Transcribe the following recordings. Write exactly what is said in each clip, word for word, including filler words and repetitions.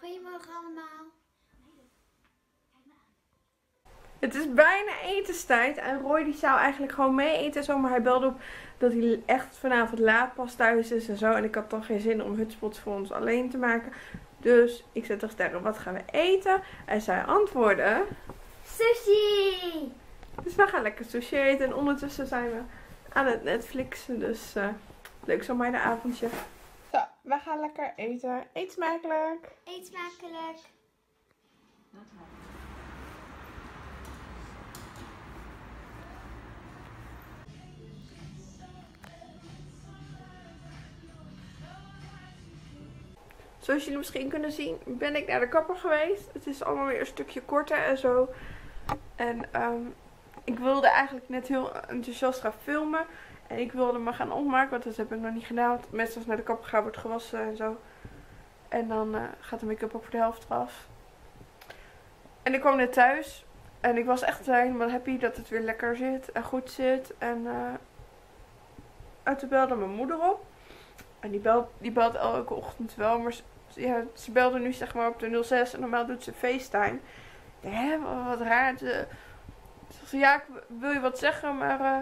Goedemorgen allemaal. Het is bijna etenstijd en Roy die zou eigenlijk gewoon mee eten zo, maar hij belde op dat hij echt vanavond laat pas thuis is en zo. En ik had dan geen zin om hutspots voor ons alleen te maken. Dus ik zei tegen Sterre, wat gaan we eten? En zij antwoordde... Sushi! Dus we gaan lekker sushi eten en ondertussen zijn we aan het Netflixen. Dus uh, leuk zo'n meidenavondje. Zo, we gaan lekker eten. Eet smakelijk! Eet smakelijk! Zoals jullie misschien kunnen zien, ben ik naar de kapper geweest. Het is allemaal weer een stukje korter en zo. En um, ik wilde eigenlijk net heel enthousiast gaan filmen. En ik wilde me gaan opmaken, want dat heb ik nog niet gedaan. Want mensen als naar de kapper gaan wordt gewassen en zo. En dan uh, gaat de make-up ook voor de helft af. En ik kwam net thuis. En ik was echt helemaal happy dat het weer lekker zit en goed zit. En uh, toen belde mijn moeder op. En die belt, die belt elke ochtend wel, maar ze, ja, ze belde nu zeg maar op de nul zes en normaal doet ze FaceTime. Hé, wat raar. Ze zei, ja, ik wil je wat zeggen, maar uh,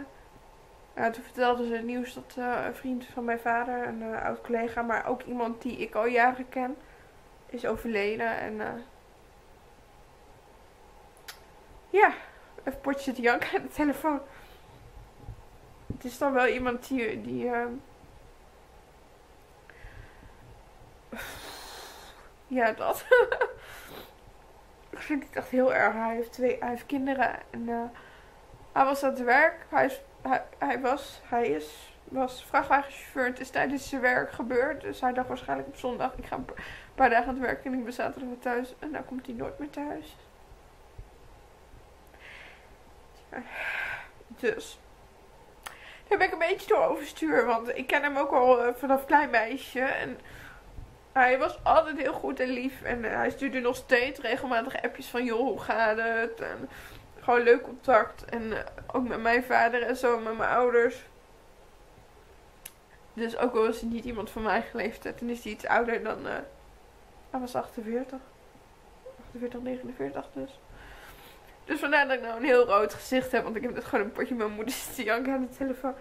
nou, toen vertelde ze het nieuws dat uh, een vriend van mijn vader, een uh, oud collega, maar ook iemand die ik al jaren ken, is overleden. En uh, ja, even potje te janken aan de telefoon. Het is dan wel iemand die... die uh, ja, dat. Ik vind het echt heel erg. Hij heeft twee, hij heeft kinderen. En uh, hij was aan het werk. Hij, is, hij, hij was, hij is, was vrachtwagenchauffeur. Het is tijdens zijn werk gebeurd. Dus hij dacht waarschijnlijk op zondag, ik ga een paar dagen aan het werk en ik ben zaterdag weer thuis. En dan komt hij nooit meer thuis. Dus. Daar ben ik een beetje door overstuur. Want ik ken hem ook al uh, vanaf klein meisje. En... hij was altijd heel goed en lief. En hij stuurde nog steeds regelmatig appjes van joh, hoe gaat het? En gewoon leuk contact. En ook met mijn vader en zo, met mijn ouders. Dus ook al was hij niet iemand van mijn eigen leeftijd. En is hij iets ouder dan... Uh, hij was achtenveertig. achtenveertig, negenenveertig dus. Dus vandaar dat ik nou een heel rood gezicht heb. Want ik heb net gewoon een potje met mijn moeder zitten janken aan de telefoon.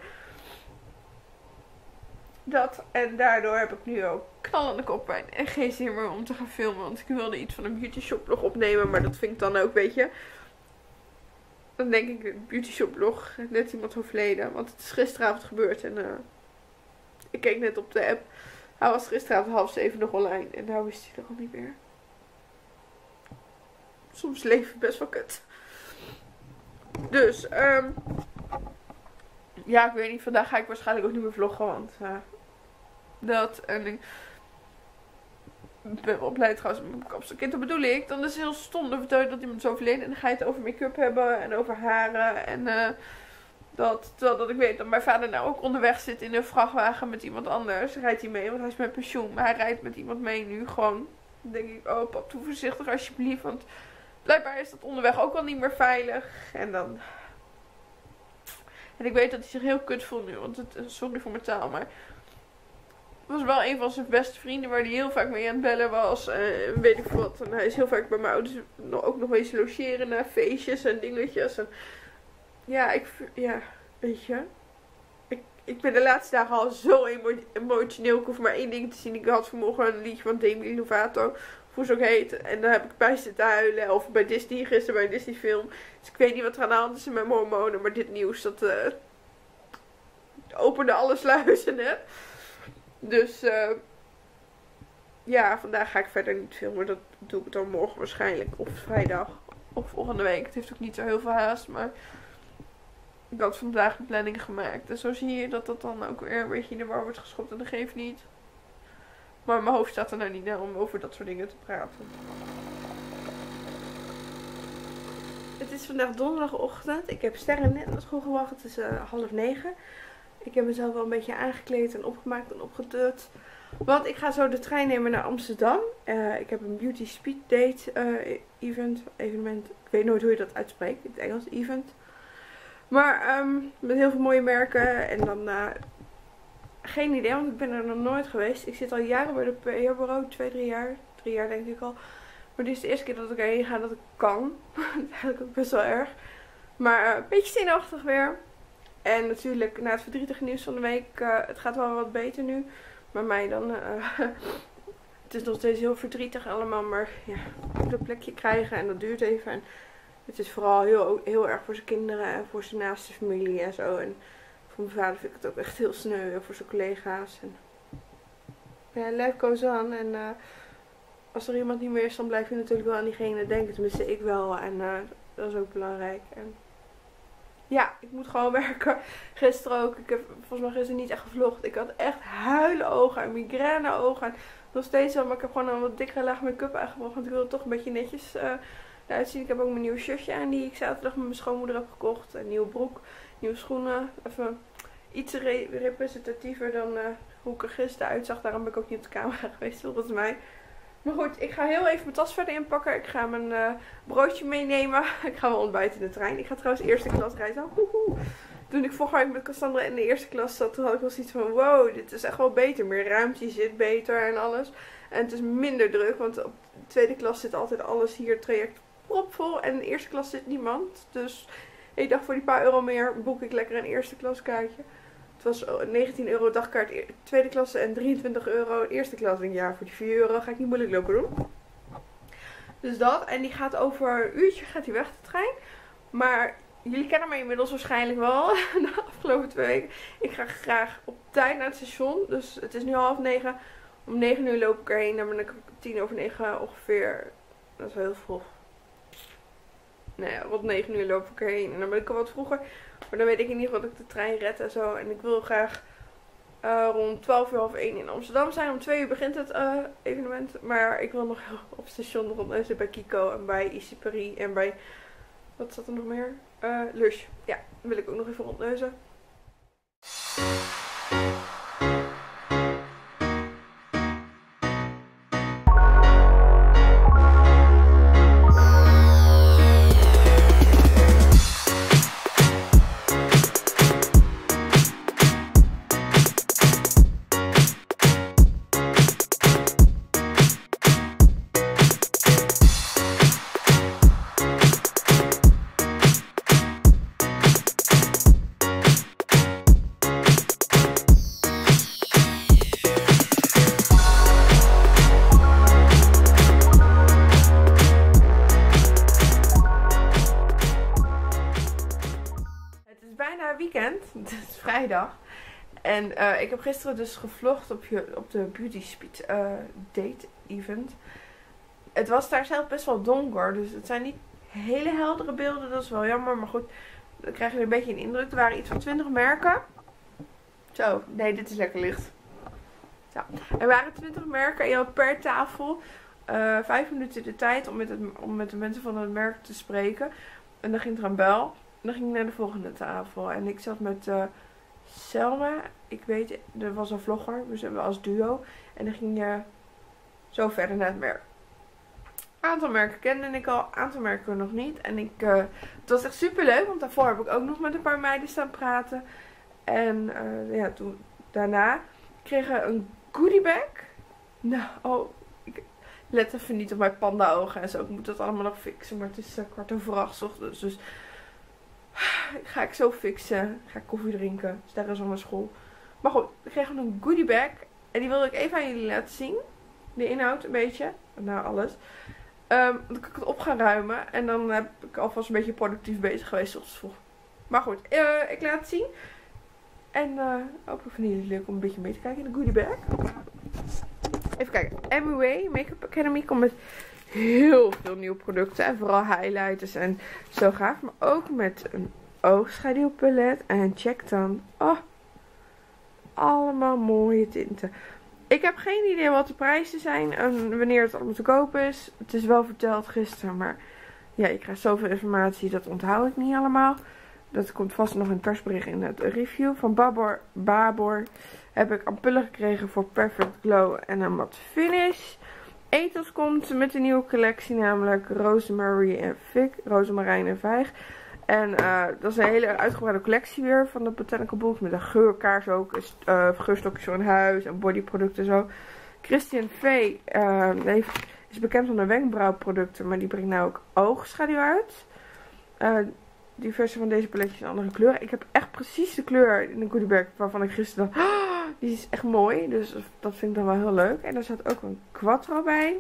Dat en daardoor heb ik nu ook knallende koppijn en geen zin meer om te gaan filmen. Want ik wilde iets van een beauty shop vlog opnemen, maar dat vind ik dan ook, weet je. Dan denk ik, een beauty shop vlog, net iemand overleden. Want het is gisteravond gebeurd en uh, ik keek net op de app. Hij was gisteravond half zeven nog online en nou is hij er al niet meer. Soms leven best wel kut. Dus, ehm... Um, ja, ik weet niet. Vandaag ga ik waarschijnlijk ook niet meer vloggen, want uh, dat en ik ben wel blij trouwens met mijn kapselkind. Dat bedoel ik. Dan is het heel stom dat dat iemand zo overleden en dan ga je het over make-up hebben en over haren en uh, dat. Terwijl dat ik weet dat mijn vader nou ook onderweg zit in een vrachtwagen met iemand anders. Rijdt hij mee, want hij is met pensioen. Maar hij rijdt met iemand mee nu gewoon. Dan denk ik, oh pap, doe voorzichtig alsjeblieft, want blijkbaar is dat onderweg ook wel niet meer veilig. En dan... en ik weet dat hij zich heel kut voelt nu, want het, sorry voor mijn taal, maar het was wel een van zijn beste vrienden waar hij heel vaak mee aan het bellen was en weet ik wat. En hij is heel vaak bij mijn ouders ook nog eens logeren naar feestjes en dingetjes. En ja, ik, ja, weet je, ik, ik ben de laatste dagen al zo emotioneel. Ik hoef maar één ding te zien. Ik had vanmorgen een liedje van Demi Lovato, hoe ze ook heet. En daar heb ik bij zitten huilen. Of bij Disney, gisteren bij een Disney film. Dus ik weet niet wat er aan de hand is met mijn hormonen. Maar dit nieuws, dat uh, opende alle sluizen, hè. Dus uh, ja, vandaag ga ik verder niet filmen. Dat doe ik dan morgen waarschijnlijk. Of vrijdag. Of volgende week. Het heeft ook niet zo heel veel haast. Maar ik had vandaag een planning gemaakt. En zo zie je dat dat dan ook weer een beetje in de war wordt geschopt. En dat geeft niet. Maar mijn hoofd staat er nou niet naar om over dat soort dingen te praten. Het is vandaag donderdagochtend. Ik heb Sterre net naar school gewacht. Het is uh, half negen. Ik heb mezelf wel een beetje aangekleed en opgemaakt en opgedut. Want ik ga zo de trein nemen naar Amsterdam. Uh, ik heb een beauty speed date uh, event. Evenement. Ik weet nooit hoe je dat uitspreekt. In het Engels event. Maar um, met heel veel mooie merken. En dan... Uh, Geen idee, want ik ben er nog nooit geweest. Ik zit al jaren bij de P R bureau, twee, drie jaar. drie jaar denk ik al. Maar dit is de eerste keer dat ik erheen ga dat ik kan. Dat is eigenlijk ook best wel erg. Maar een beetje zenuwachtig weer. En natuurlijk na het verdrietige nieuws van de week. Uh, het gaat wel wat beter nu. Maar mij dan. Uh, het is nog steeds heel verdrietig allemaal. Maar ja, ik moet een plekje krijgen. En dat duurt even. En het is vooral heel, heel erg voor zijn kinderen. En voor zijn naaste familie en zo. En voor mijn vader vind ik het ook echt heel sneu. En voor zijn collega's. En... ja, life goes on. En uh, als er iemand niet meer is, dan blijf je natuurlijk wel aan diegene denken. Tenminste, ik wel. En uh, dat is ook belangrijk. En... ja, ik moet gewoon werken. Gisteren ook. Ik heb volgens mij gisteren niet echt gevlogd. Ik had echt huilen ogen en migraine ogen. En nog steeds wel, maar ik heb gewoon een wat dikkere laag make-up aangebracht. Want ik wilde toch een beetje netjes uh, eruit zien. Ik heb ook mijn nieuwe shirtje aan die ik zaterdag met mijn schoonmoeder heb gekocht. Een nieuwe broek, nieuwe schoenen. Even iets re representatiever dan uh, hoe ik er gisteren uitzag. Daarom ben ik ook niet op de camera geweest volgens mij. Maar goed, ik ga heel even mijn tas verder inpakken. Ik ga mijn uh, broodje meenemen. Ik ga wel ontbijten in de trein. Ik ga trouwens eerste klas reizen. Woehoe. Toen ik vorige week met Cassandra in de eerste klas zat, toen had ik wel zoiets van wow, dit is echt wel beter. Meer ruimte, je zit beter en alles. En het is minder druk, want op de tweede klas zit altijd alles hier, het traject propvol. En in de eerste klas zit niemand. Dus ik dacht voor die paar euro meer boek ik lekker een eerste klas kaartje. Het was negentien euro dagkaart tweede klasse en drieëntwintig euro eerste klasse. Ja, voor die vier euro ga ik niet moeilijk lopen doen. Dus dat. En die gaat over een uurtje gaat die weg, de trein. Maar jullie kennen mij inmiddels waarschijnlijk wel. De afgelopen twee weken. Ik ga graag op tijd naar het station. Dus het is nu half negen. Om negen uur loop ik erheen. Dan ben ik tien over negen ongeveer. Dat is wel heel vroeg. Nou ja, rond negen uur loop ik erheen. En dan ben ik al wat vroeger. Maar dan weet ik in ieder geval dat ik de trein red en zo. En ik wil graag uh, rond twaalf uur half één in Amsterdam zijn. Om twee uur begint het uh, evenement. Maar ik wil nog op station rond bij Kiko en bij Issy Paris en bij... wat zat er nog meer? Uh, Lush. Ja, dan wil ik ook nog even rondneuzen. Vrijdag. En uh, ik heb gisteren dus gevlogd op, je, op de Beauty Speed uh, Date Event. Het was daar zelf best wel donker. Dus het zijn niet hele heldere beelden. Dat is wel jammer. Maar goed, dan krijg je een beetje een indruk. Er waren iets van twintig merken. Zo, nee, dit is lekker licht. Zo. Er waren twintig merken. En je had per tafel uh, vijf minuten de tijd om met, het, om met de mensen van het merk te spreken. En dan ging er een bel. En dan ging ik naar de volgende tafel. En ik zat met... Uh, Selma, ik weet, er was een vlogger, dus hebben we als duo. En dan ging je zo verder naar het merk. Aantal merken kende ik al, aantal merken nog niet. En ik, uh, het was echt super leuk, want daarvoor heb ik ook nog met een paar meiden staan praten. En uh, ja, toen, daarna kregen we een goodiebag. Nou, oh, ik let even niet op mijn panda-ogen en zo. Ik moet dat allemaal nog fixen, maar het is uh, kwart over acht 's ochtends, dus... ga ik zo fixen. Ga ik koffie drinken. Sterre is al naar school. Maar goed, ik kreeg een goodiebag. En die wilde ik even aan jullie laten zien. De inhoud een beetje. Nou, alles. Um, dan kan ik het op gaan ruimen. En dan heb ik alvast een beetje productief bezig geweest. Op school. Maar goed, uh, ik laat het zien. En uh, ook ik vind jullie leuk om een beetje mee te kijken in de goodiebag. Even kijken. M U A Makeup Academy komt met... heel veel nieuwe producten. En vooral highlighters en zo gaaf. Maar ook met een oogschaduwpalet. En check dan. Oh, allemaal mooie tinten. Ik heb geen idee wat de prijzen zijn. En wanneer het allemaal te koop is. Het is wel verteld gisteren. Maar ja, ik krijg zoveel informatie. Dat onthoud ik niet allemaal. Dat komt vast nog in het persbericht in het review. Van Babor, Babor heb ik ampullen gekregen voor Perfect Glow. En een matte finish. Etos komt met een nieuwe collectie, namelijk rozemarijn en fig, rozemarijn en vijg. En uh, dat is een hele uitgebreide collectie weer van de Botanical Books. Met een geurkaars ook, uh, geurstokjes voor een huis en bodyproducten en zo. Christian V uh, heeft, is bekend onder wenkbrauwproducten, maar die brengt nou ook oogschaduw uit. Uh, diverse van deze paletjes in andere kleuren. Ik heb echt precies de kleur in de goodiebag waarvan ik gisteren dacht, oh, die is echt mooi. Dus dat vind ik dan wel heel leuk. En daar zat ook een quattro bij.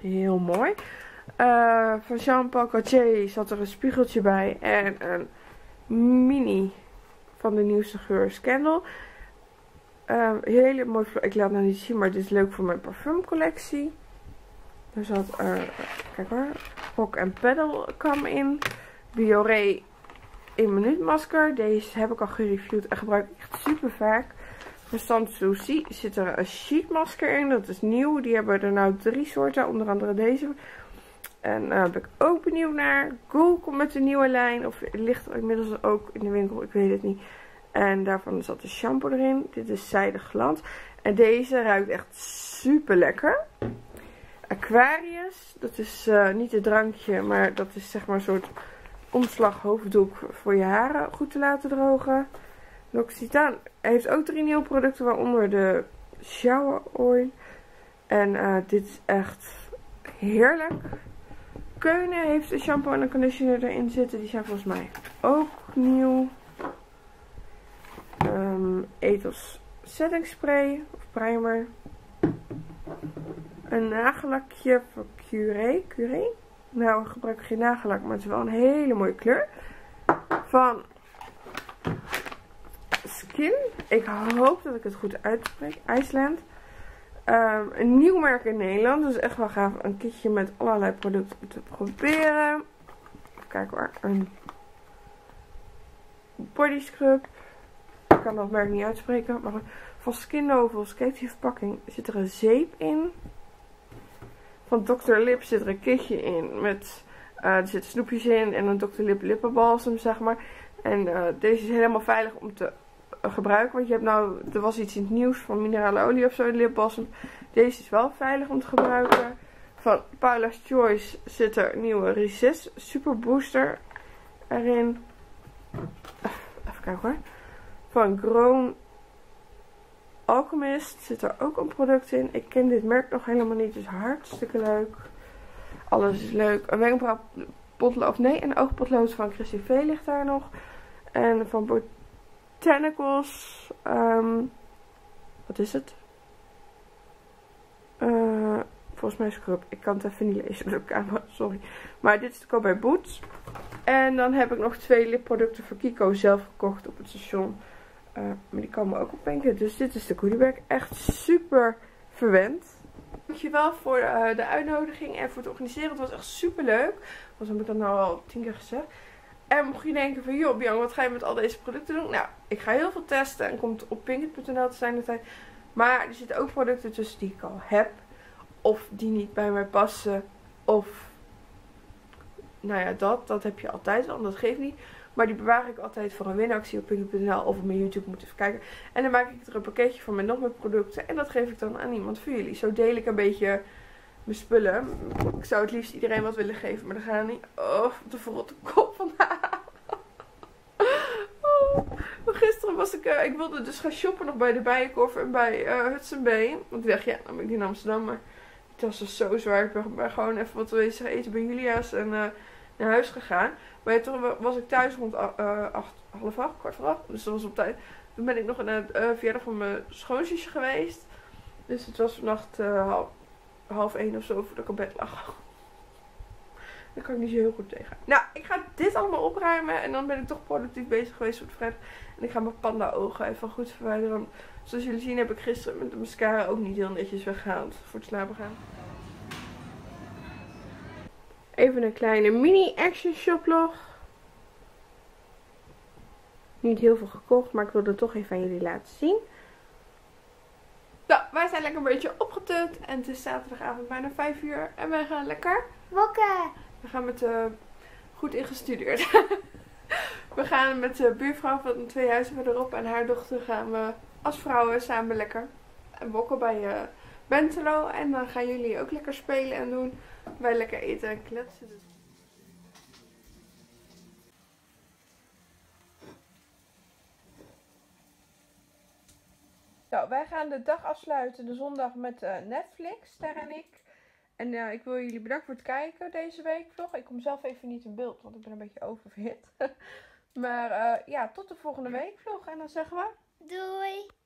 Heel mooi. Uh, van Jean Paul Gaultier zat er een spiegeltje bij en een mini van de nieuwste geur Scandal. Uh, hele mooi, ik laat het nou niet zien, maar dit is leuk voor mijn parfumcollectie. Er zat er, uh, kijk hoor, Rock and Petal Cam in. Biore één minuut masker. Deze heb ik al gereviewd en gebruik ik echt super vaak. Van Sans Soucis zit er een sheet masker in. Dat is nieuw. Die hebben er nou drie soorten. Onder andere deze. En daar uh, ben ik ook benieuwd naar. Google komt met de nieuwe lijn. Of ligt er inmiddels ook in de winkel. Ik weet het niet. En daarvan zat de shampoo erin. Dit is zijdig glans. En deze ruikt echt super lekker. Aquarius. Dat is uh, niet het drankje. Maar dat is zeg maar een soort omslag hoofddoek voor je haren goed te laten drogen. L'Occitane heeft ook drie nieuwe producten, waaronder de shower oil. En uh, dit is echt heerlijk. Keune heeft een shampoo en een conditioner erin zitten. Die zijn volgens mij ook nieuw. Um, Etos setting spray of primer. Een nagellakje van Curé. Curé? Nou, ik gebruik geen nagellak, maar het is wel een hele mooie kleur. Van Skin. Ik hoop dat ik het goed uitspreek. IJsland. Um, een nieuw merk in Nederland. Dus echt wel gaaf. Een kitje met allerlei producten om te proberen. Even kijken waar. Een body scrub. Ik kan dat merk niet uitspreken. Maar van Skinnovels. Kijk die verpakking. Zit er een zeep in. Van dokter Lip zit er een kitje in. Met, uh, er zitten snoepjes in. En een dokter Lip lippenbalsem, zeg maar. En uh, deze is helemaal veilig om te gebruiken. Want je hebt nou, er was iets in het nieuws van minerale olie of zo in lipbalsem. Deze is wel veilig om te gebruiken. Van Paula's Choice zit er een nieuwe Resist Super Booster erin. Even kijken hoor. Van Grown Alchemist zit er ook een product in. Ik ken dit merk nog helemaal niet, dus hartstikke leuk. Alles is leuk. Een wenkbrauwpotlood, nee, een oogpotlood van Christian V ligt daar nog. En van Botanicals. Um, wat is het? Uh, volgens mij scrub. Ik kan het even niet lezen op de camera, sorry. Maar dit is te koop bij Boots. En dan heb ik nog twee lipproducten voor Kiko zelf gekocht op het station. Uh, maar die komen ook op Pinkit. Dus dit is de goodiebag. Echt super verwend. Dankjewel voor uh, de uitnodiging en voor het organiseren. Het was echt super leuk. Want heb ik dat nou al tien keer gezegd. En mocht je denken van, joh Bianca, wat ga je met al deze producten doen? Nou, ik ga heel veel testen en komt op Pinkit punt n l te zijn de tijd. Maar er zitten ook producten tussen die ik al heb. Of die niet bij mij passen. Of, nou ja, dat. Dat heb je altijd al, dat geeft niet. Maar die bewaar ik altijd voor een winactie op Pinkit punt n l of op mijn YouTube, moet even kijken. En dan maak ik er een pakketje van met nog meer producten. En dat geef ik dan aan iemand voor jullie. Zo deel ik een beetje mijn spullen. Ik zou het liefst iedereen wat willen geven, maar dan gaan we niet. Oh, de verrotte kop vandaag. Oh, gisteren was ik, uh, ik wilde dus gaan shoppen nog bij de Bijenkorf en bij uh, Hudson Bay. Want ik dacht, ja, dan ben ik in Amsterdam, maar het was dus zo zwaar. Ik ben gewoon even wat wezen eten bij Julia's en uh, naar huis gegaan. Maar toen was ik thuis rond uh, acht, half acht, kwart voor acht. Dus dat was op tijd. Toen ben ik nog naar het uh, verjaardag van mijn schoonzusje geweest. Dus het was vannacht uh, half, half één of zo voordat ik op bed lag. Daar kan ik niet zo heel goed tegen. Nou, ik ga dit allemaal opruimen. En dan ben ik toch productief bezig geweest op de vrijdag. En ik ga mijn panda ogen even goed verwijderen. Zoals jullie zien heb ik gisteren met de mascara ook niet heel netjes weggehaald voor het slapen gaan. Even een kleine mini-action shoplog. Niet heel veel gekocht, maar ik wilde het toch even aan jullie laten zien. Nou, wij zijn lekker een beetje opgetut. En het is zaterdagavond bijna vijf uur. En wij gaan lekker wokken. We gaan met de... Uh, goed ingestudeerd. We gaan met de buurvrouw van twee huizen verderop en haar dochter gaan we als vrouwen samen lekker wokken bij uh, Bentelo. En dan gaan jullie ook lekker spelen en doen. Wij lekker eten en kletsen. Nou, wij gaan de dag afsluiten, de zondag, met uh, Netflix, Sterre en ik. En uh, ik wil jullie bedanken voor het kijken deze week vlog. Ik kom zelf even niet in beeld, want ik ben een beetje oververhit. Maar uh, ja, tot de volgende week vlog. En dan zeggen we... Doei!